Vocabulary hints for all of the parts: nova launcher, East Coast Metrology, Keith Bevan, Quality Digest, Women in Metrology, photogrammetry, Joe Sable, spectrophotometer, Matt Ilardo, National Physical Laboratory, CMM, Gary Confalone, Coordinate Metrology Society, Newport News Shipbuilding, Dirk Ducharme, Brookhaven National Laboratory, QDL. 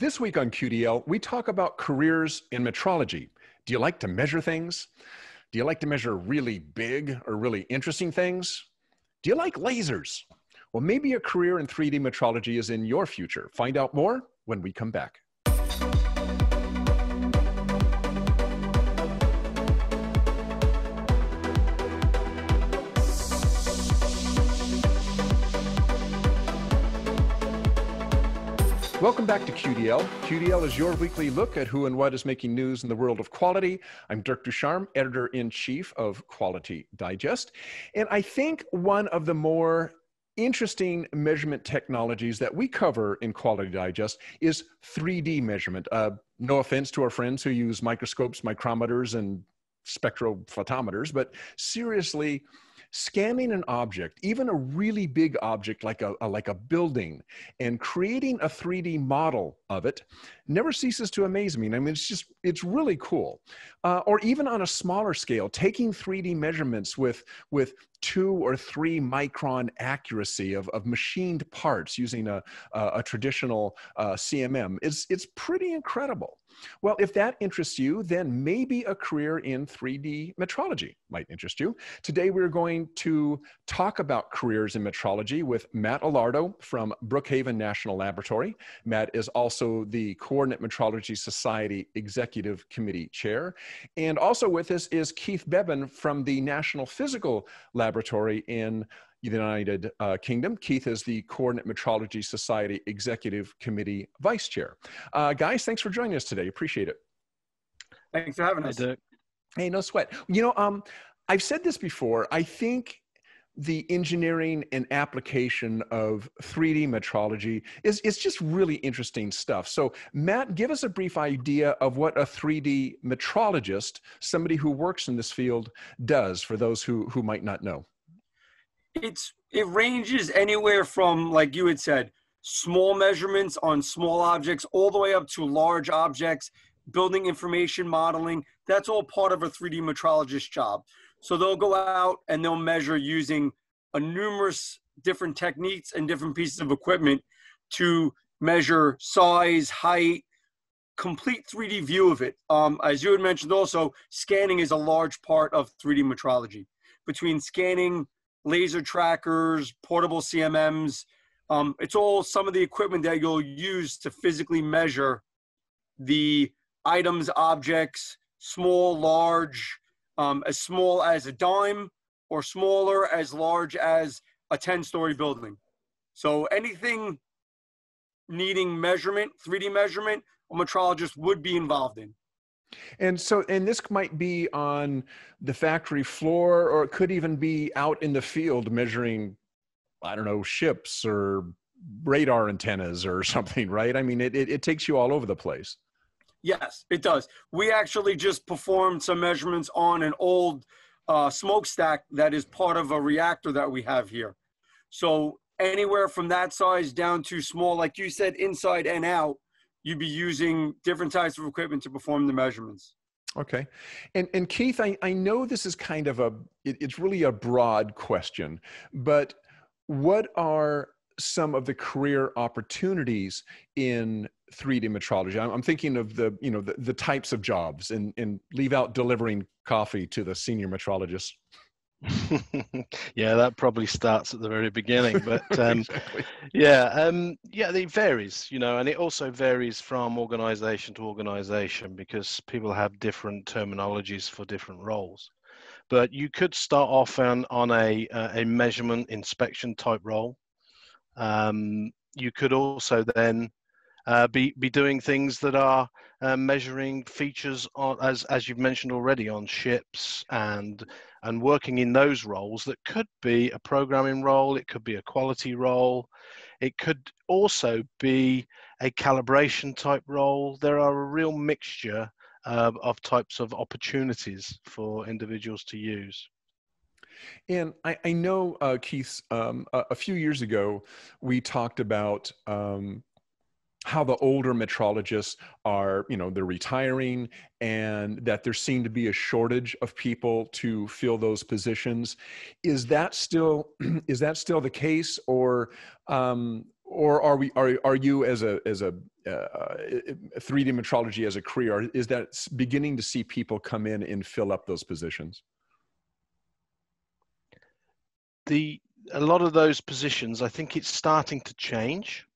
This week on QDL, we talk about careers in metrology. Do you like to measure things? Do you like to measure really big or really interesting things? Do you like lasers? Well, maybe a career in 3D metrology is in your future. Find out more when we come back. Welcome back to QDL. QDL is your weekly look at who and what is making news in the world of quality. I'm Dirk Ducharme, editor-in-chief of Quality Digest. And I think one of the more interesting measurement technologies that we cover in Quality Digest is 3D measurement. No offense to our friends who use microscopes, micrometers, and spectrophotometers, but seriously, scanning an object, even a really big object like a building, and creating a 3D model of it never ceases to amaze me. I mean, it's really cool. Or even on a smaller scale, taking 3D measurements with 2 or 3 micron accuracy of machined parts using a traditional CMM. It's pretty incredible. Well, if that interests you, then maybe a career in 3D metrology might interest you. Today, we're going to talk about careers in metrology with Matt Ilardo from Brookhaven National Laboratory. Matt is also the Coordinate Metrology Society Executive Committee Chair. And also with us is Keith Bevan from the National Physical Laboratory in the United Kingdom. Keith is the Coordinate Metrology Society Executive Committee Vice Chair. Guys, thanks for joining us today. Appreciate it. Thanks for having us. Hey, no sweat. You know, I've said this before. I think the engineering and application of 3D metrology is just really interesting stuff. So Matt, give us a brief idea of what a 3D metrologist, somebody who works in this field, does for those who might not know. It ranges anywhere from, like you had said, small measurements on small objects all the way up to large objects, building information modeling. That's all part of a 3D metrologist job. So they'll go out and they'll measure using a numerous different techniques and different pieces of equipment to measure size, height, complete 3D view of it. As you had mentioned also, scanning is a large part of 3D metrology. Between scanning, laser trackers, portable CMMs. It's all some of the equipment that you'll use to physically measure the items, objects, small, large, as small as a dime or smaller, as large as a 10-story building. So anything needing measurement, 3D measurement, a metrologist would be involved in. And so, and this might be on the factory floor, or it could even be out in the field measuring, I don't know, ships or radar antennas or something, right? I mean, it takes you all over the place. Yes, it does. We actually just performed some measurements on an old smokestack that is part of a reactor that we have here. So anywhere from that size down to small, like you said, inside and out, you'd be using different types of equipment to perform the measurements. Okay. And Keith, I know this is kind of it's really a broad question, but what are some of the career opportunities in 3D metrology? I'm thinking of the types of jobs, and leave out delivering coffee to the senior metrologist. Yeah, that probably starts at the very beginning, but exactly. Yeah, it varies, you know, and it also varies from organization to organization because people have different terminologies for different roles. But you could start off on a measurement inspection type role. You could also then be doing things that are measuring features on, as you've mentioned already, on ships, and working in those roles. That could be a programming role, it could be a quality role, it could also be a calibration type role. There are a real mixture of types of opportunities for individuals to use. And I know, Keith, a few years ago, we talked about how the older metrologists are, you know, they're retiring, and that there seemed to be a shortage of people to fill those positions. Is that still the case, Or are you as a 3D metrology as a career, is that beginning to see people come in and fill up those positions? A lot of those positions, I think it's starting to change.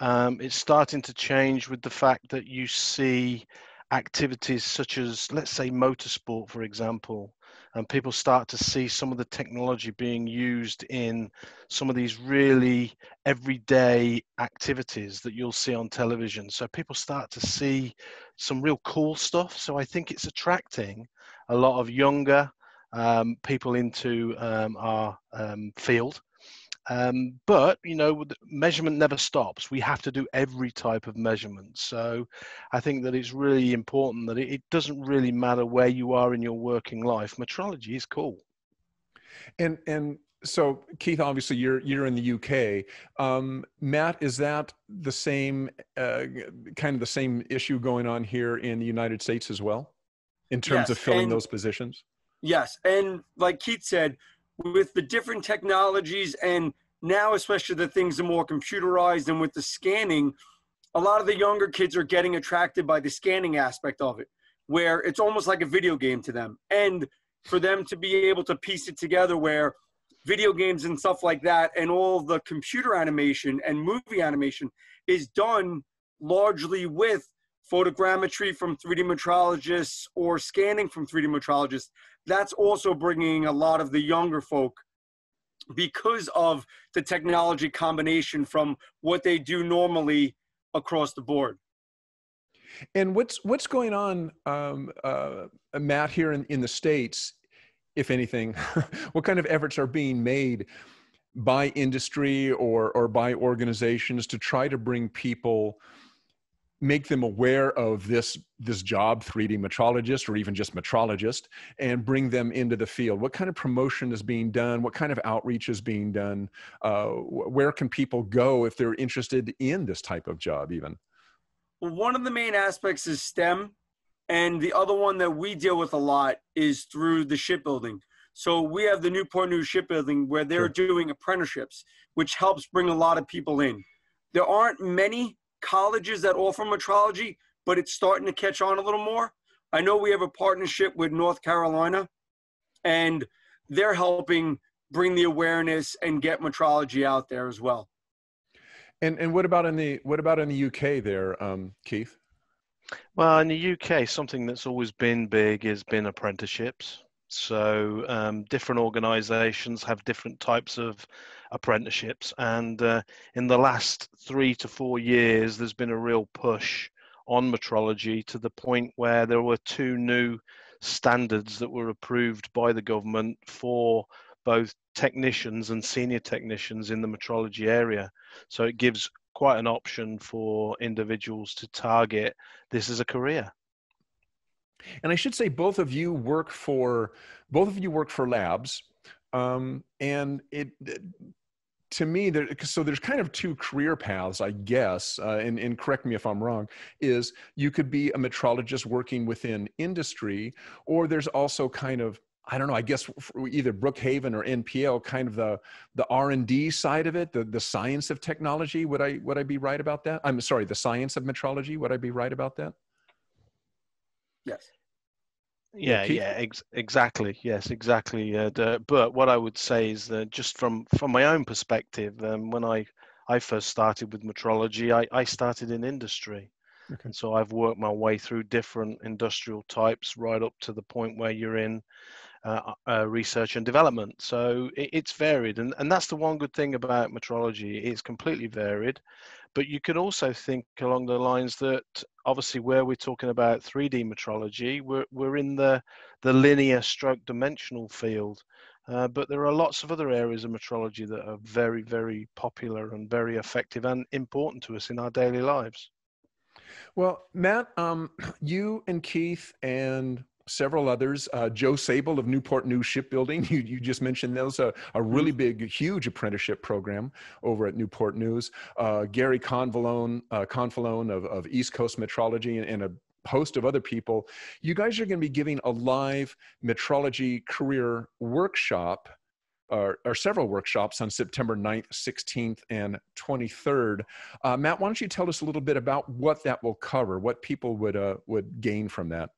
It's starting to change with the fact that you see activities such as, let's say, motorsport, for example, and people start to see some of the technology being used in some of these really everyday activities that you'll see on television. So people start to see some real cool stuff. So I think it's attracting a lot of younger people into our field. But, you know, measurement never stops. We have to do every type of measurement. So I think that it's really important that it doesn't really matter where you are in your working life. Metrology is cool. And so, Keith, obviously you're in the UK. Matt, is that the same, kind of the same issue going on here in the United States as well, in terms of filling those positions? Yes. And like Keith said, with the different technologies and now especially the things are more computerized and with the scanning, a lot of the younger kids are getting attracted by the scanning aspect of it, where it's almost like a video game to them. And for them to be able to piece it together where video games and stuff like that and all the computer animation and movie animation is done largely with photogrammetry from 3D metrologists or scanning from 3D metrologists, that's also bringing a lot of the younger folk because of the technology combination from what they do normally across the board. And what's going on, Matt, here in the States, if anything, what kind of efforts are being made by industry or by organizations to try to bring people, make them aware of this job, 3D metrologist, or even just metrologist, and bring them into the field? What kind of promotion is being done? What kind of outreach is being done? Where can people go if they're interested in this type of job even? Well, one of the main aspects is STEM, and the other one that we deal with a lot is through the shipbuilding. So we have the Newport News Shipbuilding where they're doing apprenticeships, which helps bring a lot of people in. There aren't many colleges that offer metrology, but it's starting to catch on a little more. I know we have a partnership with North Carolina, and they're helping bring the awareness and get metrology out there as well. And what about in the UK there, Keith? Well, in the UK, something that's always been big has been apprenticeships. So different organizations have different types of apprenticeships, and in the last 3 to 4 years there's been a real push on metrology to the point where there were 2 new standards that were approved by the government for both technicians and senior technicians in the metrology area. So it gives quite an option for individuals to target this as a career. And I should say both of you work for labs, and to me, so there's kind of 2 career paths, I guess, and correct me if I'm wrong, is you could be a metrologist working within industry, or there's also kind of, I don't know, I guess either Brookhaven or NPL, kind of the R&D side of it, the science of technology. Would I be right about that? I'm sorry, the science of metrology, would I be right about that? Yes. Yeah, Keith? Yeah, exactly. Yes, exactly. But what I would say is that just from my own perspective, when I first started with metrology, I started in industry. Okay. And so I've worked my way through different industrial types right up to the point where you're in research and development. So it's varied. And that's the one good thing about metrology. It's completely varied. But you can also think along the lines that obviously where we're talking about 3D metrology, we're in the linear stroke dimensional field. But there are lots of other areas of metrology that are very, very popular and very effective and important to us in our daily lives. Well, Matt, you and Keith and several others, Joe Sable of Newport News Shipbuilding, you just mentioned those, a really big, huge apprenticeship program over at Newport News. Gary Confalone of East Coast Metrology and a host of other people. You guys are going to be giving a live metrology career workshop or several workshops on September 9th, 16th, and 23rd. Matt, why don't you tell us a little bit about what that will cover, what people would gain from that?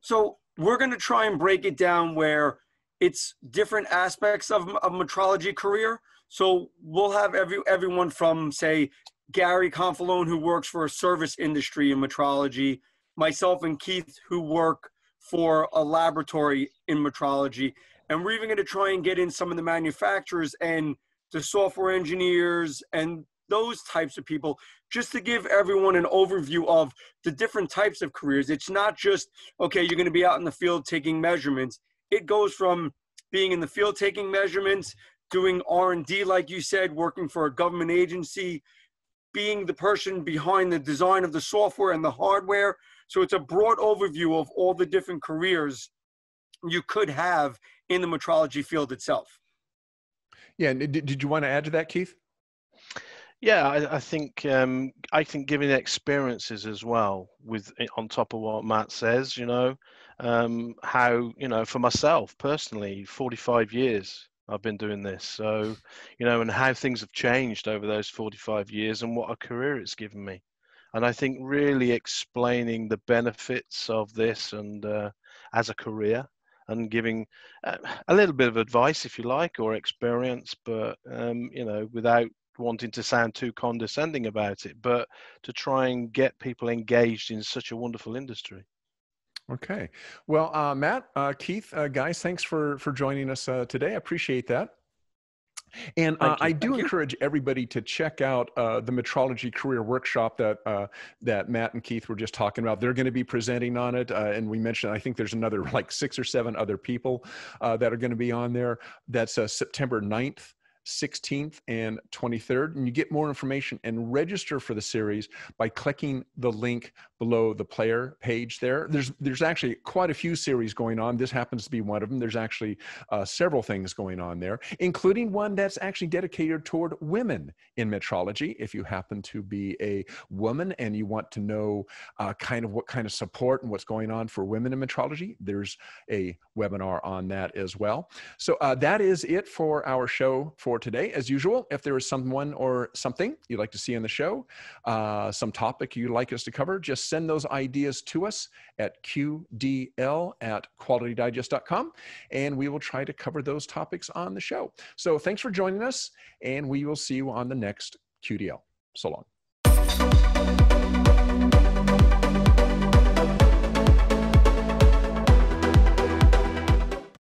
So we're going to try and break it down where it's different aspects of metrology career. So we'll have everyone from, say, Gary Confalone, who works for a service industry in metrology, myself and Keith, who work for a laboratory in metrology. And we're even going to try and get in some of the manufacturers and the software engineers and those types of people, just to give everyone an overview of the different types of careers. It's not just, okay, you're going to be out in the field taking measurements. It goes from being in the field taking measurements, doing R&D, like you said, working for a government agency, being the person behind the design of the software and the hardware. So it's a broad overview of all the different careers you could have in the metrology field itself. Yeah, and did you want to add to that, Keith? Yeah, I think giving experiences as well, with on top of what Matt says, you know, how, you know, for myself personally, 45 years I've been doing this, so, you know, and how things have changed over those 45 years and what a career it's given me. And I think really explaining the benefits of this and as a career, and giving a little bit of advice, if you like, or experience, but, you know, without wanting to sound too condescending about it, but to try and get people engaged in such a wonderful industry. Okay. Well, Matt, Keith, guys, thanks for joining us today. I appreciate that. And I do encourage everybody to check out the metrology career workshop that that Matt and Keith were just talking about. They're going to be presenting on it, and we mentioned, I think there's another like 6 or 7 other people that are going to be on there. That's September 9th. 16th and 23rd, and you get more information and register for the series by clicking the link below the player page there. There's actually quite a few series going on. This happens to be one of them. There's actually several things going on there, including one that's actually dedicated toward women in metrology. If you happen to be a woman and you want to know kind of what kind of support and what's going on for women in metrology, there's a webinar on that as well. So that is it for our show for today. As usual, if there is someone or something you'd like to see on the show, some topic you'd like us to cover, just send those ideas to us at QDL@qualitydigest.com, and we will try to cover those topics on the show. So thanks for joining us, and we will see you on the next QDL. So long.